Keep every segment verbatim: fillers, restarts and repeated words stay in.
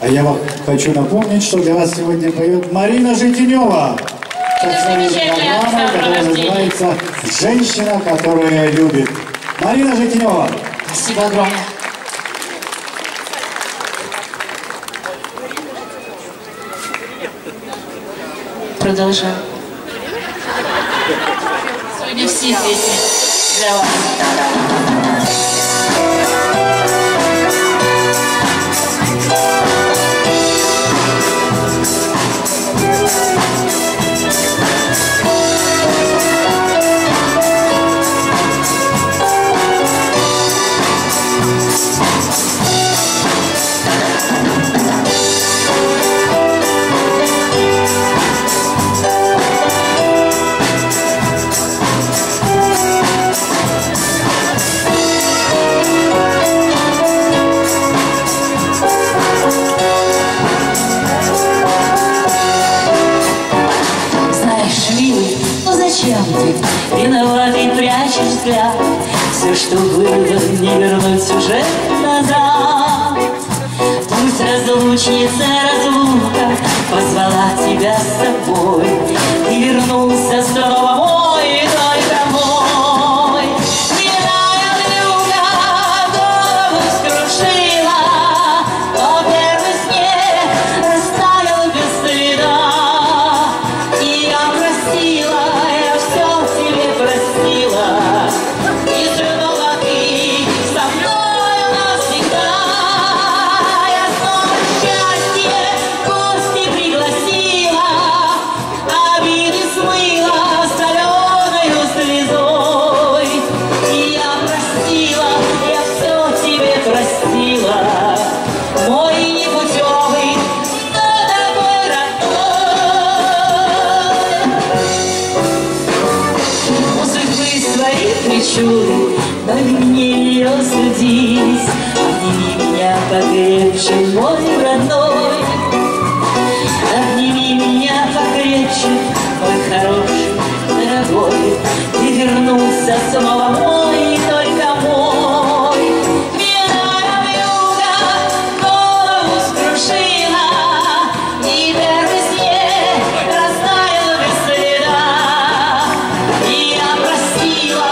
А я вам хочу напомнить, что для вас сегодня поет Марина Житинева. Программа, которая называется «Женщина, которая любит». Марина Житинева. Спасибо огромное. Продолжаем. Сегодня все песни для вас. Виноватый прячешь взгляд, все, что было, не вернуть уже назад. Пусть разлучница разлука позвала тебя с собой, ты вернулся снова мой и только мой. Милая вьюга голову скружила, по первый снег оставил без следа, и я просила. Дай мне ее судить, обними меня покрепче, мой родной. Обними меня покрепче, мой хороший, дорогой. Ты вернулся снова мой и только мой. Милая вьюга голову скружила, и первый снег растаял без следа. И я просила.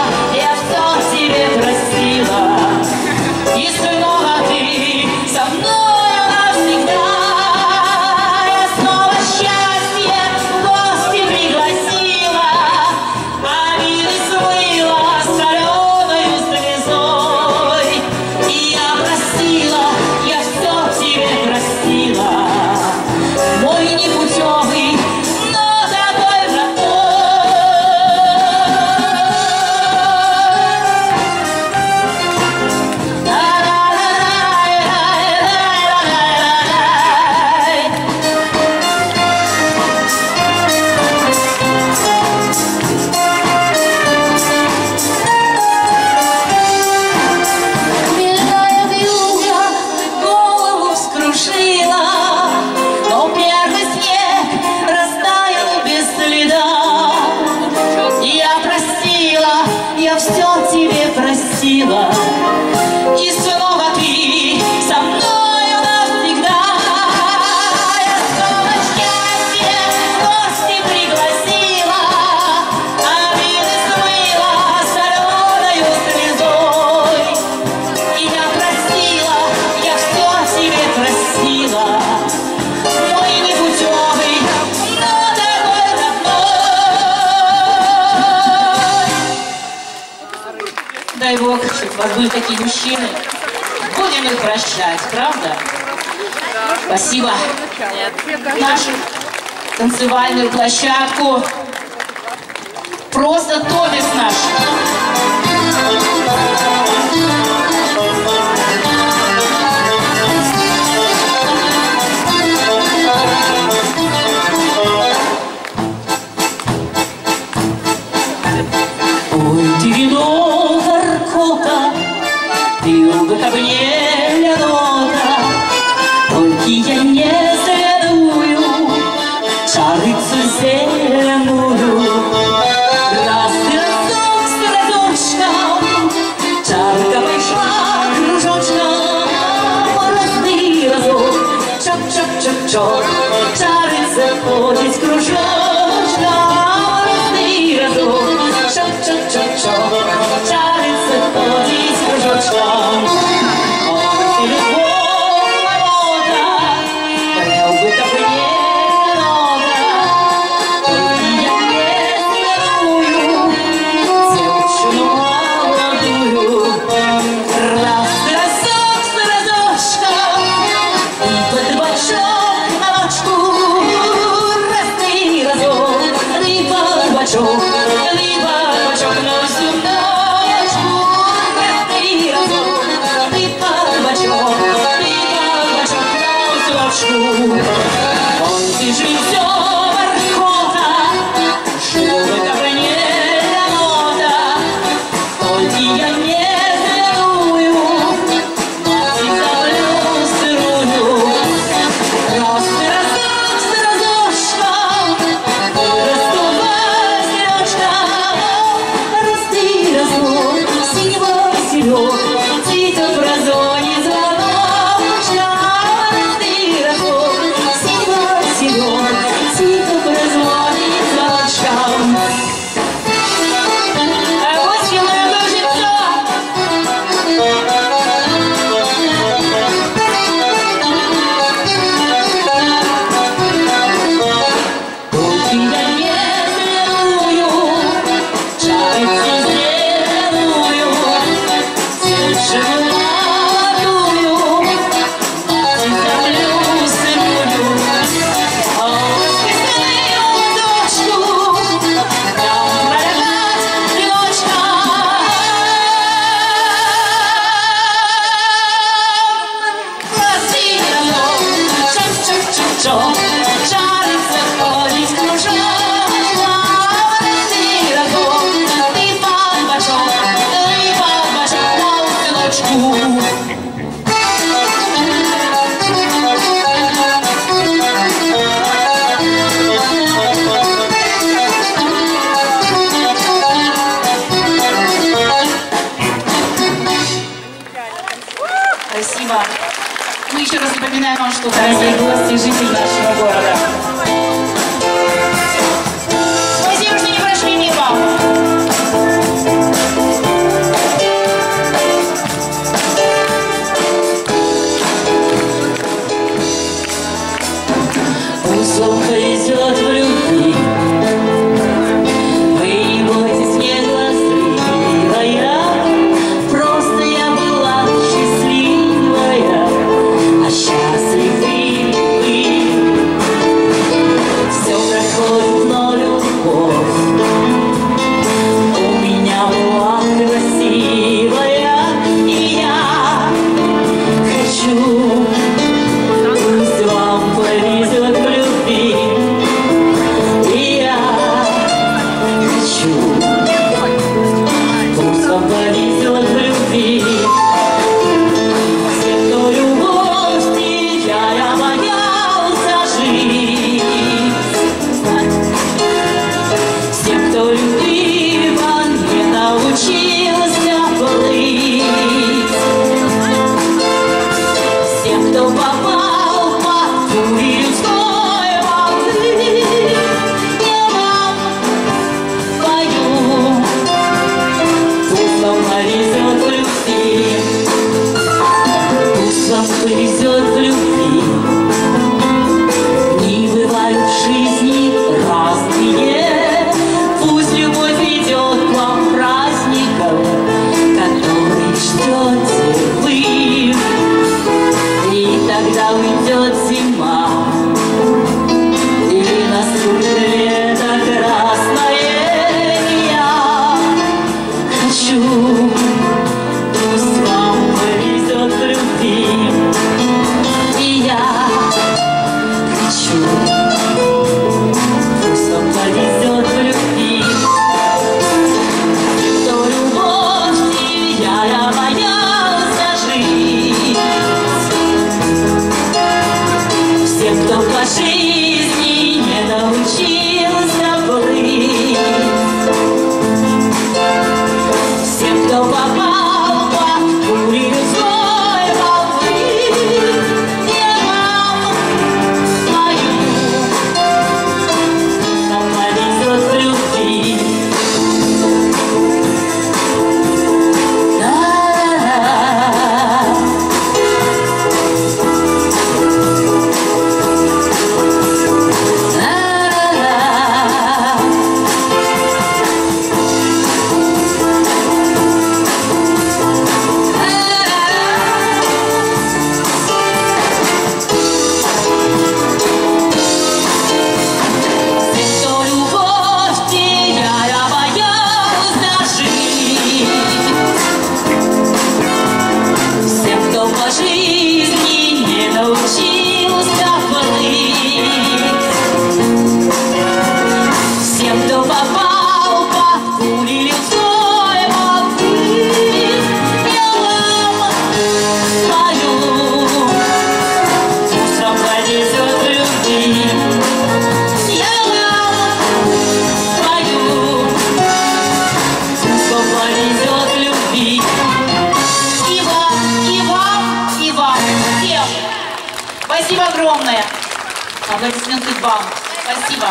Дай Бог, чтобы у вас были такие мужчины. Будем их прощать, правда? Спасибо. Нашу танцевальную площадку. Просто топик наш. Шарицу зеленую, красный носок с розой. Черного чары заходит кружочка, разный разок. Чо-чо-чо-чо, чары заходит кружочка. Ох, и любовь народа, был бы добрее много. Только я песню такую, девчину молодую. Раз, разок, сородочка, под бочок. Спасибо. Мы еще раз напоминаем вам, что дорогие гости и жители нашего города. Спасибо, что не прошли мимо. Пусть ловко идет в любви. Вы не бойтесь мне глазливая. Спасибо огромное. Аплодисменты вам. Спасибо.